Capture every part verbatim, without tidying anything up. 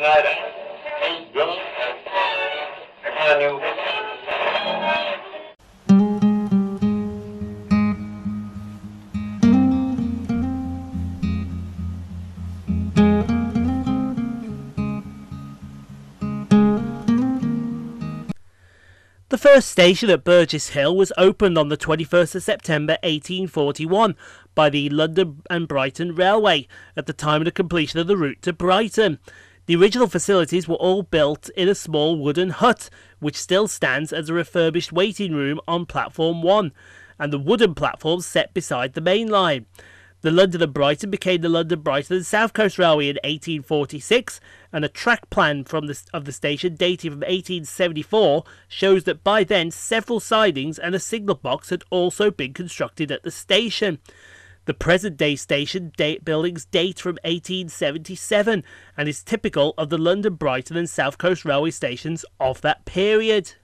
tonight at eight billion upon you. The first station at Burgess Hill was opened on the twenty-first of September eighteen forty-one by the London and Brighton Railway at the time of the completion of the route to Brighton. The original facilities were all built in a small wooden hut which still stands as a refurbished waiting room on Platform one and the wooden platform set beside the main line. The London and Brighton became the London Brighton and South Coast Railway in eighteen forty-six, and a track plan from the, of the station dating from eighteen seventy-four shows that by then several sidings and a signal box had also been constructed at the station. The present-day station date buildings date from eighteen seventy-seven and is typical of the London Brighton and South Coast Railway stations of that period.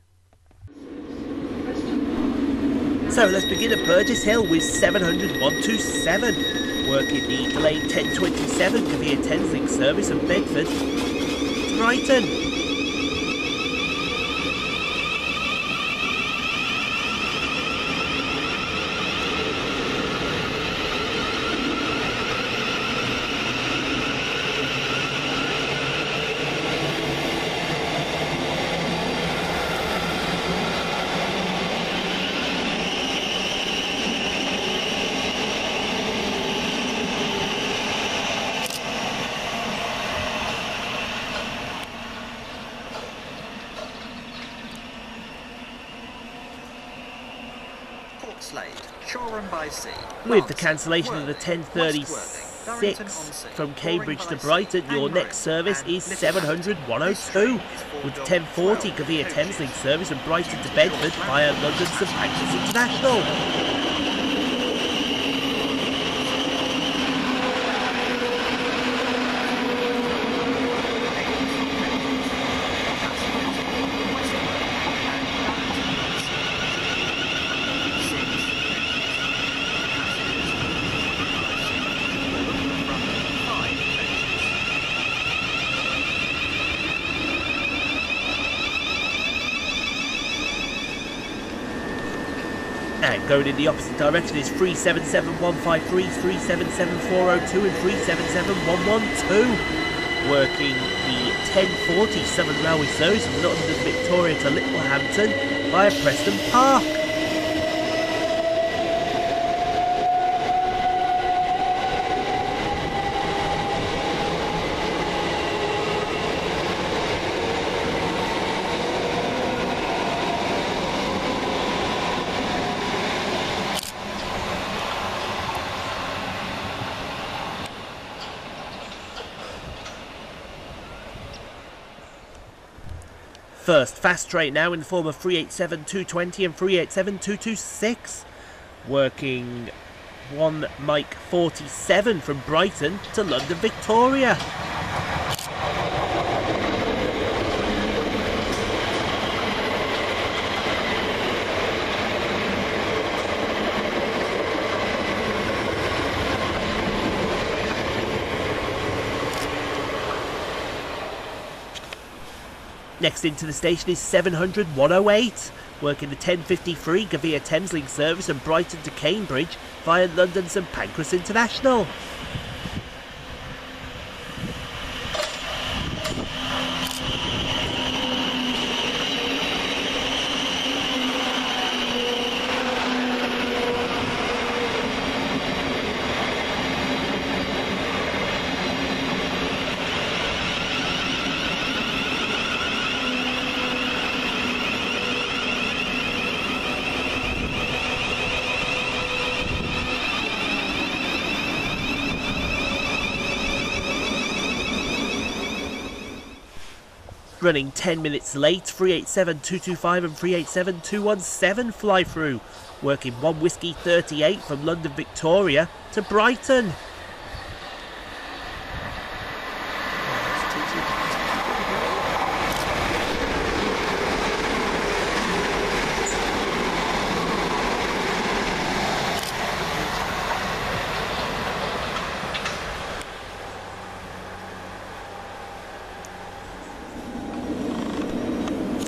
So let's begin at Burgess Hill with seven hundred one twenty-seven. Work in the delayed ten twenty-seven Govia Thameslink service from Bedford to Brighton. With the cancellation of the ten thirty-six from Cambridge to Brighton, your next service is seven hundred one oh two, with the ten forty Govia Thameslink service from Brighton to Bedford via London Saint Pancras International. And going in the opposite direction is three seven seven one five three, three seven seven four oh two and three seven seven one one two. Working the ten forty Southern Railway service from London Victoria to Littlehampton via Preston Park. First fast train now in the form of three eighty-seven two twenty and three eighty-seven two twenty-six, working one Mike forty-seven from Brighton to London Victoria. Next into the station is seven hundred one oh eight, working the ten fifty-three Govia Thameslink service from Brighton to Cambridge via London Saint Pancras International. Running ten minutes late, three eighty-seven two twenty-five and three eighty-seven two seventeen fly through, working one Whiskey thirty-eight from London Victoria to Brighton.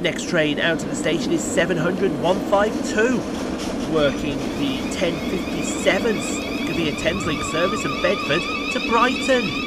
Next train out of the station is seven hundred one fifty-two, working the ten fifty-seven's Govia Thameslink service from Bedford to Brighton.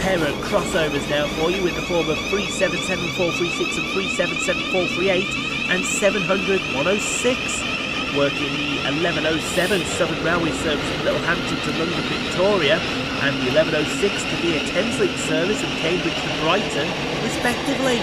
Pair of crossovers now for you with the form of three seven seven four three six and three seven seven four three eight and seven hundred one oh six, working the eleven oh seven Southern Railway service from Littlehampton to London Victoria and the eleven oh six to the Govia Thameslink service from Cambridge to Brighton respectively.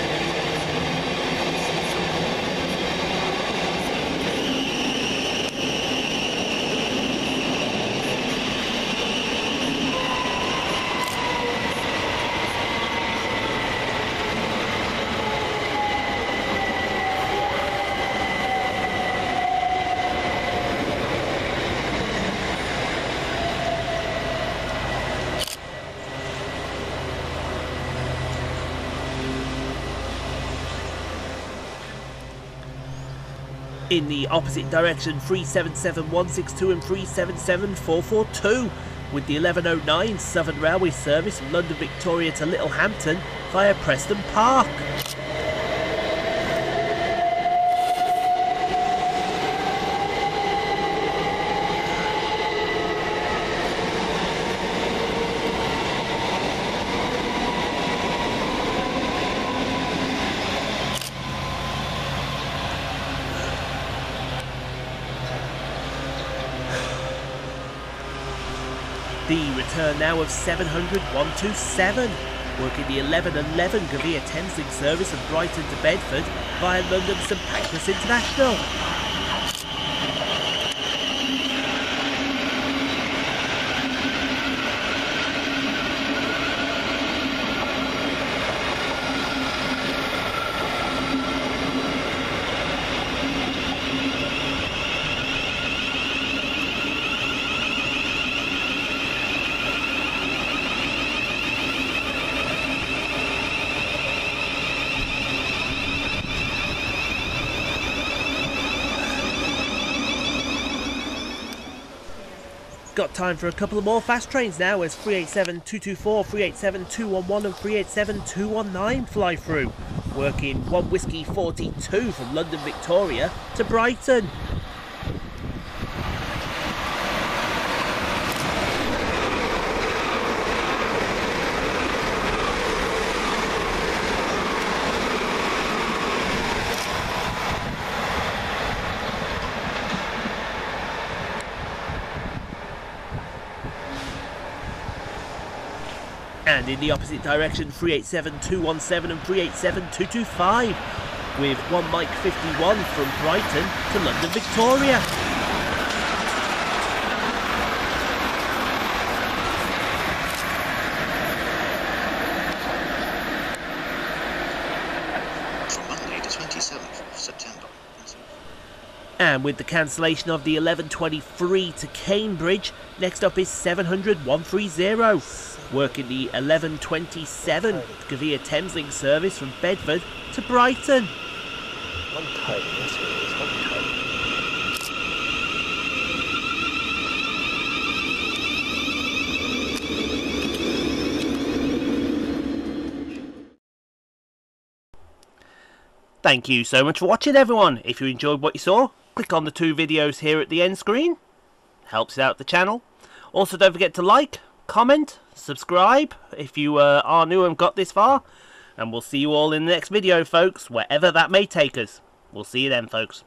In the opposite direction, three seven seven one six two and three seven seven four four two, with the eleven oh nine Southern Railway service from London Victoria to Littlehampton via Preston Park. The return now of seven hundred one twenty-seven, working the eleven eleven Govia Thameslink service from Brighton to Bedford via London Saint Pancras International. Got time for a couple of more fast trains now as three eight seven two two four, three eight seven two one one and three eight seven two one nine fly through, working one whiskey forty-two from London Victoria to Brighton. And in the opposite direction, three eight seven two one seven and three eight seven two two five, with one Mike fifty-one from Brighton to London Victoria. From Monday the twenty-seventh of September. And with the cancellation of the eleven twenty-three to Cambridge, next up is seven hundred one thirty, working the eleven twenty-seven Govia Thameslink service from Bedford to Brighton. One time, yes, it is one time. Thank you so much for watching, everyone. If you enjoyed what you saw, click on the two videos here at the end screen. Helps out the channel. Also, don't forget to like, comment, subscribe if you uh, are new and got this far. And we'll see you all in the next video, folks, wherever that may take us. We'll see you then, folks.